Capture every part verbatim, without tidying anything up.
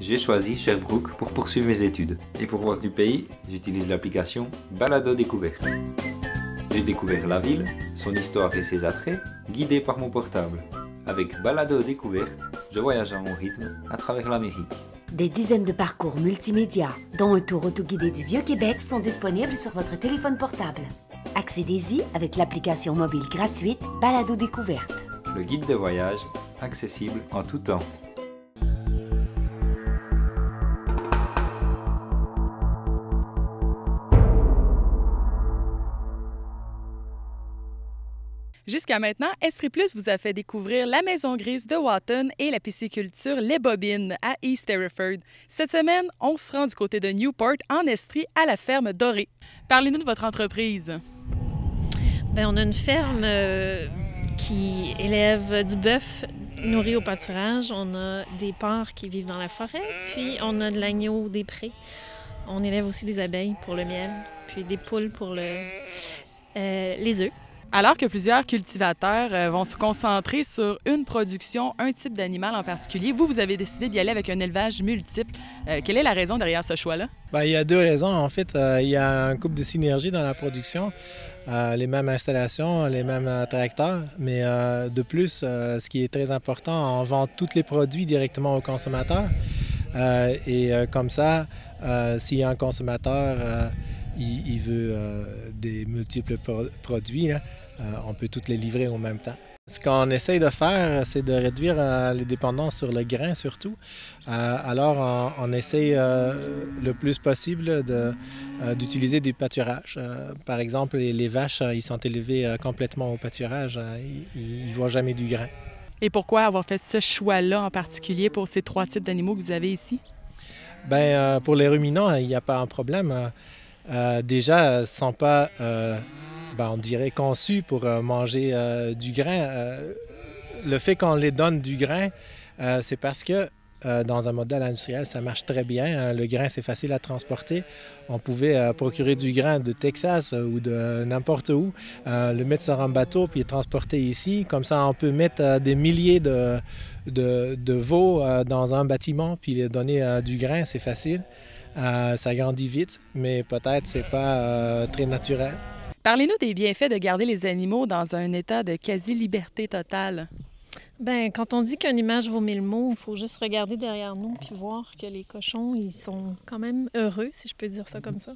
j'ai choisi Sherbrooke pour poursuivre mes études. Et pour voir du pays, j'utilise l'application Balado Découverte. J'ai découvert la ville, son histoire et ses attraits, guidé par mon portable. Avec Balado Découverte, je voyage à mon rythme à travers l'Amérique. Des dizaines de parcours multimédia, dont un tour auto-guidé du Vieux-Québec, sont disponibles sur votre téléphone portable. Accédez-y avec l'application mobile gratuite Balado Découverte. Le guide de voyage, accessible en tout temps. Jusqu'à maintenant, Estrie Plus vous a fait découvrir la Maison grise de Wotton et la pisciculture Les Bobines à East Hereford. Cette semaine, on se rend du côté de Newport, en Estrie, à la Ferme d'Orée. Parlez-nous de votre entreprise. Bien, on a une ferme euh, qui élève du bœuf nourri au pâturage. On a des porcs qui vivent dans la forêt, puis on a de l'agneau des prés. On élève aussi des abeilles pour le miel, puis des poules pour le, euh, les œufs. Alors que plusieurs cultivateurs vont se concentrer sur une production, un type d'animal en particulier, vous, vous avez décidé d'y aller avec un élevage multiple. Euh, quelle est la raison derrière ce choix-là? Bien, il y a deux raisons, en fait. Euh, il y a un couple de synergies dans la production, euh, les mêmes installations, les mêmes tracteurs, mais euh, de plus, euh, ce qui est très important, on vend tous les produits directement aux consommateurs. Euh, et euh, comme ça, euh, s'il y a un consommateur... Euh, Il, il veut euh, des multiples pro- produits, là. Euh, on peut toutes les livrer en même temps. Ce qu'on essaye de faire, c'est de réduire euh, les dépendances sur le grain surtout. Euh, alors, on, on essaye euh, le plus possible d'utiliser de, euh, du pâturage. Euh, par exemple, les, les vaches, ils sont élevés euh, complètement au pâturage. Euh, ils ne voient jamais du grain. Et pourquoi avoir fait ce choix-là en particulier pour ces trois types d'animaux que vous avez ici? Bien, euh, pour les ruminants, il n'y a pas un problème. Euh, Euh, déjà, ils ne sont pas, euh, ben, on dirait, conçus pour euh, manger euh, du grain. Euh, le fait qu'on les donne du grain, euh, c'est parce que euh, dans un modèle industriel, ça marche très bien. Hein. Le grain, c'est facile à transporter. On pouvait euh, procurer du grain de Texas euh, ou de n'importe où, euh, le mettre sur un bateau puis le transporter ici. Comme ça, on peut mettre euh, des milliers de, de, de veaux euh, dans un bâtiment puis les donner euh, du grain, c'est facile. Euh, ça grandit vite, mais peut-être c'est pas euh, très naturel. Parlez-nous des bienfaits de garder les animaux dans un état de quasi-liberté totale. Bien, quand on dit qu'une image vaut mille mots, il faut juste regarder derrière nous puis voir que les cochons, ils sont quand même heureux, si je peux dire ça comme ça.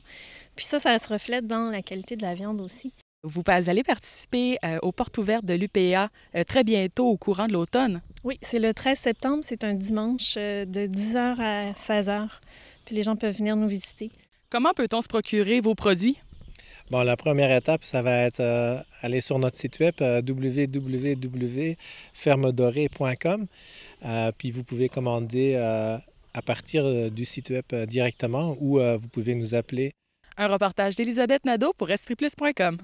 Puis ça, ça se reflète dans la qualité de la viande aussi. Vous allez participer euh, aux portes ouvertes de l'U P A euh, très bientôt, au courant de l'automne. Oui, c'est le treize septembre, c'est un dimanche euh, de dix heures à seize heures. Les gens peuvent venir nous visiter. Comment peut-on se procurer vos produits? Bon, la première étape, ça va être euh, aller sur notre site web euh, w w w point ferme dorée point com. Euh, puis vous pouvez commander euh, à partir du site web euh, directement ou euh, vous pouvez nous appeler. Un reportage d'Élisabeth Nadeau pour estrie plus point com.